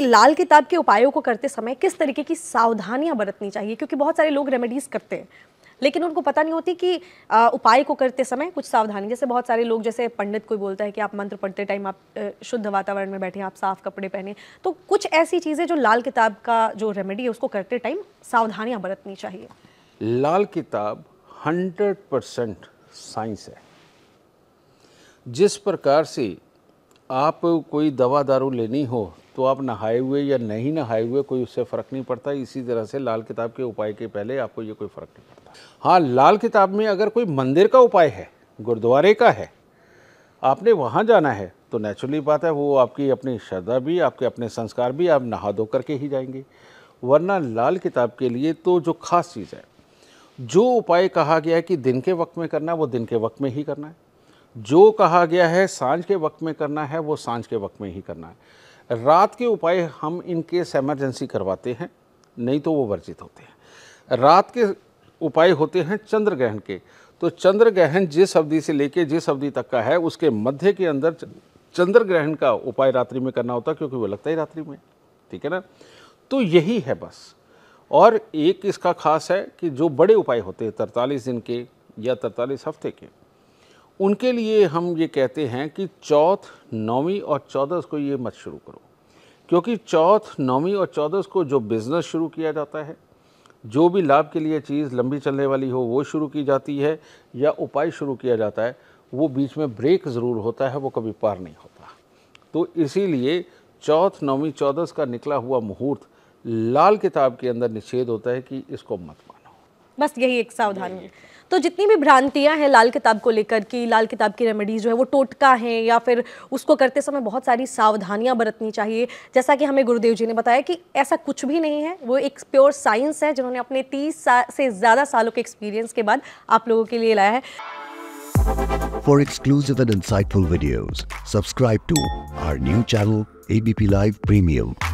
लाल किताब के उपायों को करते समय किस तरीके की सावधानियां बरतनी चाहिए, क्योंकि बहुत सारे लोग रेमेडीज करते हैं लेकिन उनको पता नहीं होती कि उपाय को करते समय कुछ सावधानी, जैसे बहुत सारे लोग, जैसे पंडित कोई बोलता है कि आप मंत्र पढ़ते टाइम आप शुद्ध वातावरण में बैठें, आप साफ कपड़े पहने, तो कुछ ऐसी चीज़ें जो लाल किताब का जो रेमेडी है उसको करते टाइम सावधानियां बरतनी चाहिए। लाल किताब 100% साइंस है। जिस प्रकार से आप कोई दवा दारू लेनी हो तो आप नहाए हुए या नहीं नहाए हुए कोई उससे फ़र्क नहीं पड़ता, इसी तरह से लाल किताब के उपाय के पहले आपको ये कोई फ़र्क नहीं पड़ता। हाँ, लाल किताब में अगर कोई मंदिर का उपाय है, गुरुद्वारे का है, आपने वहाँ जाना है तो नेचुरली बात है वो आपकी अपनी श्रद्धा भी, आपके अपने संस्कार भी, आप नहा धो करके ही जाएंगे। वरना लाल किताब के लिए तो जो ख़ास चीज़ है, जो उपाय कहा गया है कि दिन के वक्त में करना है वो दिन के वक्त में ही करना है, जो कहा गया है सांझ के वक्त में करना है वो सांझ के वक्त में ही करना है। रात के उपाय हम इनकेस एमरजेंसी करवाते हैं, नहीं तो वो वर्जित होते हैं। रात के उपाय होते हैं चंद्र ग्रहण के, तो चंद्र ग्रहण जिस अवधि से लेके जिस अवधि तक का है उसके मध्य के अंदर चंद्र ग्रहण का उपाय रात्रि में करना होता है, क्योंकि वो लगता ही रात्रि में, ठीक है ना। तो यही है बस। और एक इसका खास है कि जो बड़े उपाय होते हैं 43 दिन के या 43 हफ्ते के, उनके लिए हम ये कहते हैं कि चौथ, नौवीं और 14 को ये मत शुरू करो, क्योंकि चौथ, नौवीं और 14 को जो बिज़नेस शुरू किया जाता है, जो भी लाभ के लिए चीज़ लंबी चलने वाली हो वो शुरू की जाती है या उपाय शुरू किया जाता है, वो बीच में ब्रेक ज़रूर होता है, वो कभी पार नहीं होता। तो इसीलिए चौथ, नौवीं, 14 का निकला हुआ मुहूर्त लाल किताब के अंदर निषेध होता है कि इसको मत मानो। बस यही एक सावधानी है। तो जितनी भी भ्रांतियां हैं लाल किताब को लेकर कि लाल किताब की रेमेडीज जो है वो टोटका है या फिर उसको करते समय बहुत सारी सावधानियां बरतनी चाहिए, जैसा कि हमें गुरुदेव जी ने बताया कि ऐसा कुछ भी नहीं है, वो एक प्योर साइंस है जिन्होंने अपने 30 से ज़्यादा सालों के एक्सपीरियंस के बाद आप लोगों के लिए लाया है। For exclusive and insightful videos, subscribe to our new channel ABP Live Premium।